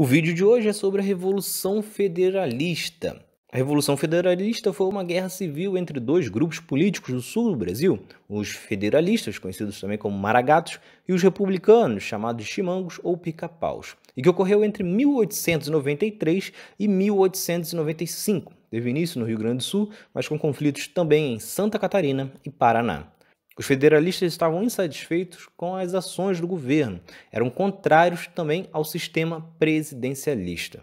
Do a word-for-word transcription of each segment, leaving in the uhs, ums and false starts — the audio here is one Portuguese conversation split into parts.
O vídeo de hoje é sobre a Revolução Federalista. A Revolução Federalista foi uma guerra civil entre dois grupos políticos do sul do Brasil, os federalistas, conhecidos também como maragatos, e os republicanos, chamados de chimangos ou pica-paus, e que ocorreu entre mil oitocentos e noventa e três e mil oitocentos e noventa e cinco. Teve início no Rio Grande do Sul, mas com conflitos também em Santa Catarina e Paraná. Os federalistas estavam insatisfeitos com as ações do governo, eram contrários também ao sistema presidencialista.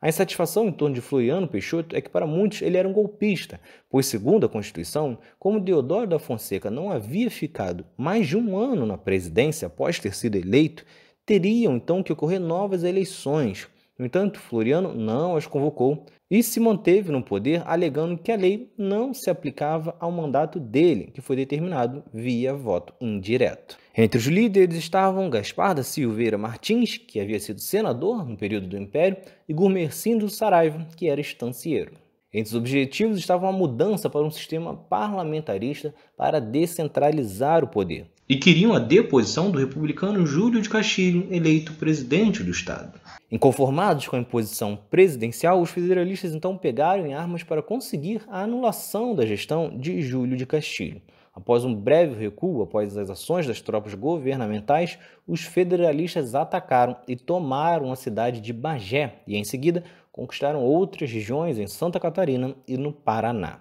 A insatisfação em torno de Floriano Peixoto é que para muitos ele era um golpista, pois segundo a Constituição, como Deodoro da Fonseca não havia ficado mais de um ano na presidência após ter sido eleito, teriam então que ocorrer novas eleições. No entanto, Floriano não as convocou e se manteve no poder alegando que a lei não se aplicava ao mandato dele, que foi determinado via voto indireto. Entre os líderes estavam Gaspar da Silveira Martins, que havia sido senador no período do Império, e Gumercindo Saraiva, que era estancieiro. Entre os objetivos estava a mudança para um sistema parlamentarista para descentralizar o poder. E queriam a deposição do republicano Júlio de Castilho, eleito presidente do Estado. Inconformados com a imposição presidencial, os federalistas então pegaram em armas para conseguir a anulação da gestão de Júlio de Castilho. Após um breve recuo, após as ações das tropas governamentais, os federalistas atacaram e tomaram a cidade de Bagé e, em seguida, conquistaram outras regiões em Santa Catarina e no Paraná.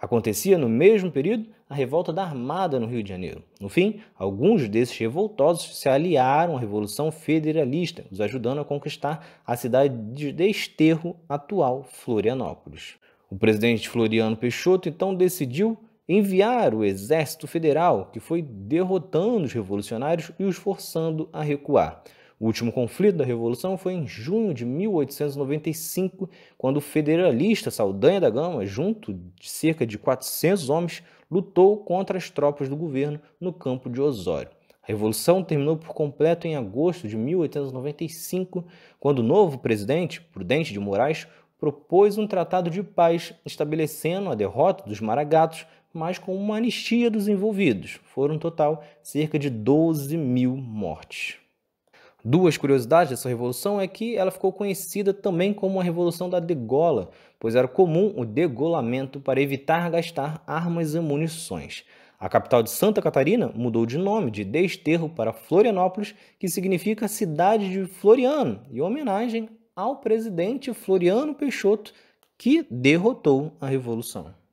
Acontecia, no mesmo período, a Revolta da Armada no Rio de Janeiro. No fim, alguns desses revoltosos se aliaram à Revolução Federalista, os ajudando a conquistar a cidade de desterro atual Florianópolis. O presidente Floriano Peixoto, então, decidiu enviar o Exército Federal, que foi derrotando os revolucionários e os forçando a recuar. O último conflito da Revolução foi em junho de mil oitocentos e noventa e cinco, quando o federalista Saldanha da Gama, junto de cerca de quatrocentos homens, lutou contra as tropas do governo no campo de Osório. A Revolução terminou por completo em agosto de mil oitocentos e noventa e cinco, quando o novo presidente, Prudente de Moraes, propôs um tratado de paz estabelecendo a derrota dos maragatos, mas com uma anistia dos envolvidos. Foram, no total, cerca de doze mil mortes. Duas curiosidades dessa revolução é que ela ficou conhecida também como a Revolução da Degola, pois era comum o degolamento para evitar gastar armas e munições. A capital de Santa Catarina mudou de nome de Desterro para Florianópolis, que significa cidade de Floriano, em homenagem ao presidente Floriano Peixoto, que derrotou a Revolução.